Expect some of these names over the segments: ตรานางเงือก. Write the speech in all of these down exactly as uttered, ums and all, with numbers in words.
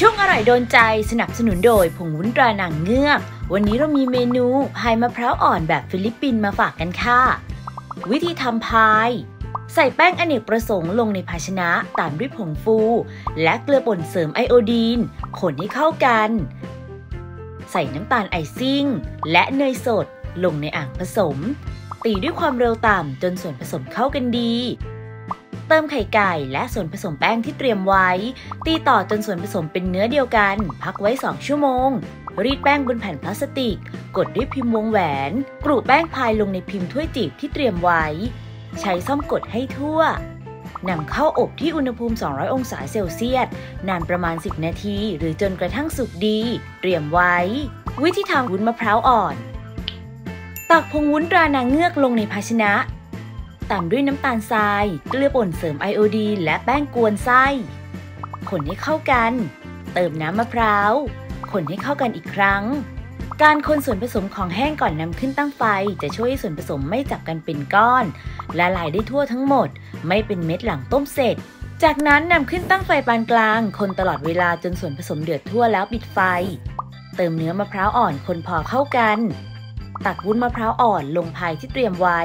ช่วงอร่อยโดนใจสนับสนุนโดยผงวุ้นตรานางเงือกวันนี้เรามีเมนูพายมะพร้าวอ่อนแบบฟิลิปปินส์มาฝากกันค่ะวิธีทำพายใส่แป้งอเนกประสงค์ลงในภาชนะตามด้วยผงฟูและเกลือป่นเสริมไอโอดีนคนให้เข้ากันใส่น้ำตาลไอซิ่งและเนยสดลงในอ่างผสมตีด้วยความเร็วต่ำจนส่วนผสมเข้ากันดีเติมไข่ไก่และส่วนผสมแป้งที่เตรียมไว้ตีต่อจนส่วนผสมเป็นเนื้อเดียวกันพักไว้สองชั่วโมงรีดแป้งบนแผ่นพลาสติกกดด้วยพิมพ์วงแหวนกรูแป้งพายลงในพิมพ์ถ้วยจีบที่เตรียมไว้ใช้ส้อมกดให้ทั่วนำเข้าอบที่อุณหภูมิสองร้อยองศาเซลเซียสนานประมาณสิบนาทีหรือจนกระทั่งสุกดีเตรียมไว้วิธีทำวุ้นมะพร้าวอ่อนตักผงวุ้นตรานางเงือกลงในภาชนะตามด้วยน้ำตาลทรายเกลือป่นเสริมไอโอดีนและแป้งกวนไส้คนให้เข้ากันเติมน้ำมะพร้าวคนให้เข้ากันอีกครั้งการคนส่วนผสมของแห้งก่อนนำขึ้นตั้งไฟจะช่วยให้ส่วนผสมไม่จับกันเป็นก้อนละลายได้ทั่วทั้งหมดไม่เป็นเม็ดหลังต้มเสร็จจากนั้นนำขึ้นตั้งไฟปานกลางคนตลอดเวลาจนส่วนผสมเดือดทั่วแล้วปิดไฟเติมเนื้อมะพร้าวอ่อนคนพอเข้ากันตักวุ้นมะพร้าวอ่อนลงพายที่เตรียมไว้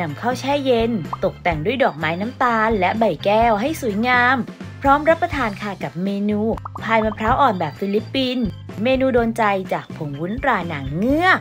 นำเข้าแช่เย็นตกแต่งด้วยดอกไม้น้ำตาลและใบแก้วให้สวยงามพร้อมรับประทานค่ะกับเมนูพายมะพร้าวอ่อนแบบฟิลิปปินส์เมนูโดนใจจากผงวุ้นตรานางเงือก